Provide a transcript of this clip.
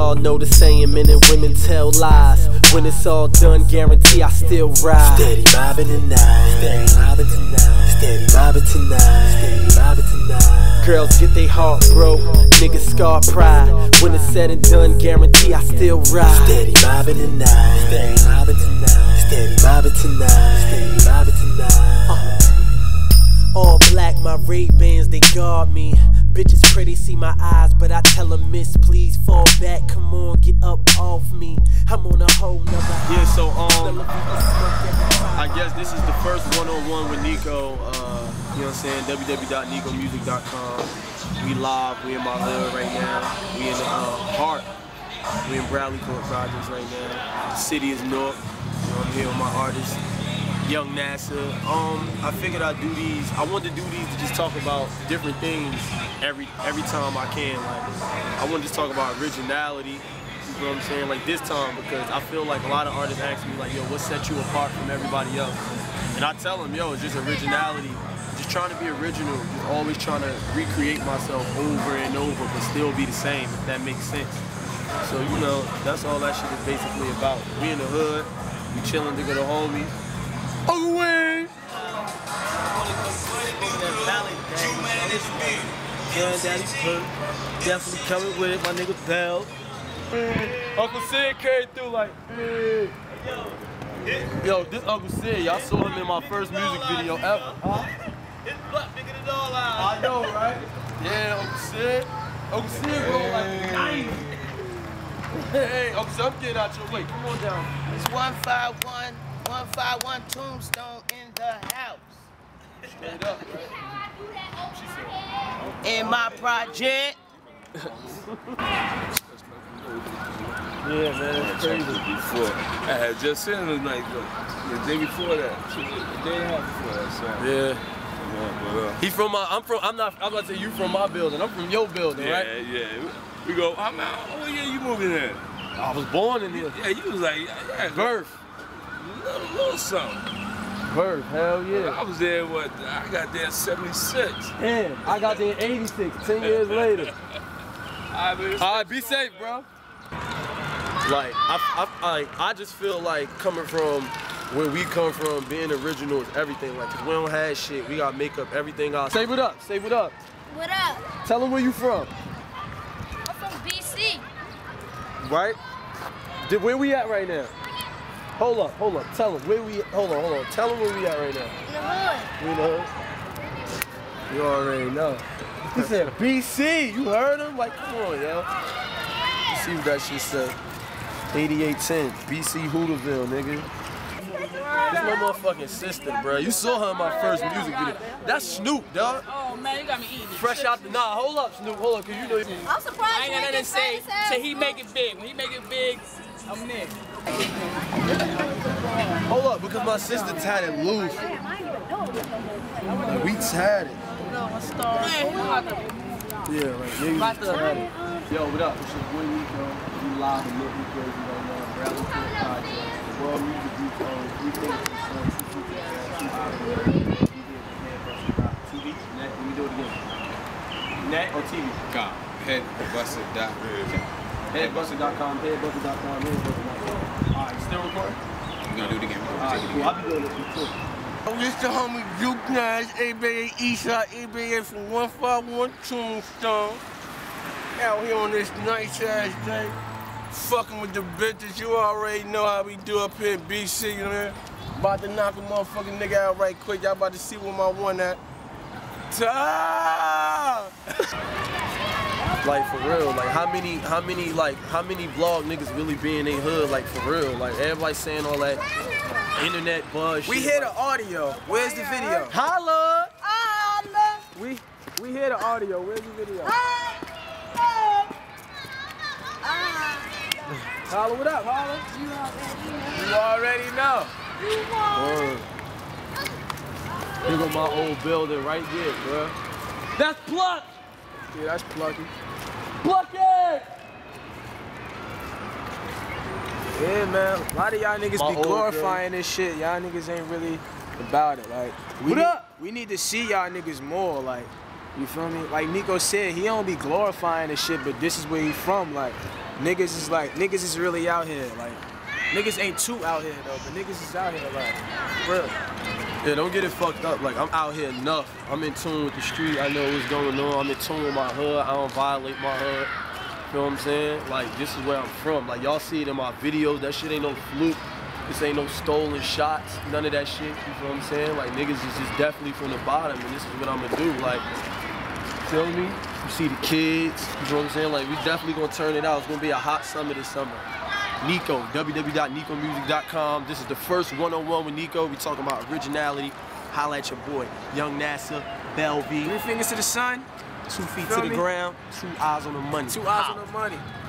y'all know the saying, men and women tell lies. When it's all done, guarantee I still ride. Steady mobbing tonight, steady mobbing tonight, steady mobbing tonight, steady mobbing tonight. Girls get they heart broke, niggas scar pride. When it's said and done, guarantee I still ride. Steady mobbing tonight, steady mobbing tonight, steady mobbing tonight, steady mobbing tonight. All black, my Ray-Bans, they guard me. Bitches pray they see my eyes, but I tell them, miss, please fall back. Come on, get up off me. I'm on a whole nother high. Yeah, so, I guess this is the first one-on-one with Neako. You know what I'm saying? www.neakomusic.com. We live. We in my hood right now. We in the heart. We in Bradley Court Projects right now. The city is north. You know, I'm here with my artist, Young Nasa. I figured I'd do these. I wanted to do these to just talk about different things every time I can. Like, I want to just talk about originality, you know what I'm saying? Like this time, because I feel like a lot of artists ask me, like, yo, what set you apart from everybody else? And I tell them, yo, it's just originality. Just trying to be original. Just always trying to recreate myself over and over, but still be the same, if that makes sense. So, you know, that's all that shit is basically about. We in the hood, we chilling to go to homies. Away. Definitely coming with it, my nigga Bell. Uncle Sid came through like, yo, this Uncle Sid, y'all saw him in my first music video ever. It's blood bigger than all eyes. I know, right? Yeah, Uncle Sid. Uncle Sid roll like 90. Hey, Uncle Sid, I'm getting out your way. Come on down. It's 151. 151 Tombstone in the house. Straight up, right? In my project. Yeah, man, it's crazy. I had just seen him like the day before that. The day and a half before that, so. Yeah. He from my, I'm about to say you from my building. I'm from your building, right? Yeah. We go, I'm out. Oh yeah, you moving in. I was born in here. Yeah, you was like, yeah. Birth. A little something. Birth, hell yeah. I was there, what? I got there in 76. Damn, I got there in 86, 10 years later. All right, be safe, bro. Like, I just feel like coming from where we come from, being original is everything. Like, cause we don't have shit, we gotta make up everything ourselves. Say what up, say what up. What up? Tell them where you from. I'm from BC. Right? Where we at right now? Hold up, tell them where we, hold on, tell them where we at right now. In the hood. We in the hood? You already know. He said BC, you heard him? Like, come on, yo. You see what that shit said. 8810, BC Hooterville, nigga. This my motherfucking sister, bro. You saw her in my first music video. That's Snoop, dog. Oh, man, you got me eating. Fresh out the, nah, hold up, Snoop, hold up, cause you know you. I'm surprised you ain't say he make it big. When he make it big, I'm there. Hold up, because my sister tied it loose. Like, we tied it. Yeah, like, niggas tied it. Yo, what up? It's your boy Neako. We live and looking crazy right now. Bradley Court Projects. The world music group owns 3 things. TV. Net. Let me do it again. Net or TV? God. Headbuster.com. Headbuster.com, headbuster.com, headbuster.com. Alright, still recording? I'm gonna do it again. Alright, cool. I'll be doing this one too. Oh, this the homie Duke Nas, aka Eastside, aka from 151 Tombstone. Out here on this nice ass day. Fucking with the bitches, you already know how we do up here in BC, you know what I mean? About to knock a motherfucking nigga out right quick. Y'all about to see where my one at. Ta! Like for real, like how many vlog niggas really be in their hood, like for real, like everybody saying all that internet buzz. We hear the audio. Where's the video? Holla! Holla! We hear the audio. Where's the video? Holla! What up, holla? You already know. Here go my old building right there, bro. That's Pluck. Yeah, that's Plucky. Plucky! Yeah, man. A lot of y'all niggas be glorifying this shit. Y'all niggas ain't really about it. Like, we need to see y'all niggas more. Like, you feel me? Like Neako said, he don't be glorifying this shit, but this is where he from. Like, Niggas is really out here. Like, niggas ain't too out here though, but niggas is out here, like, for real. Yeah, don't get it fucked up. Like, I'm out here enough. I'm in tune with the street. I know what's going on. I'm in tune with my hood. I don't violate my hood. You know what I'm saying? Like, this is where I'm from. Like, y'all see it in my videos. That shit ain't no fluke. This ain't no stolen shots. None of that shit. You know what I'm saying? Like, niggas is just definitely from the bottom, and this is what I'm gonna do. Like, feel me? You see the kids. You know what I'm saying? Like, we definitely gonna turn it out. It's gonna be a hot summer this summer. Neako, www.neakomusic.com. This is the first one-on-one with Neako. We talking about originality. Holla at your boy, Young NASA, Bell V. 3 fingers to the sun. 2 feet to the ground. 2 eyes on the money. 2 eyes on the money.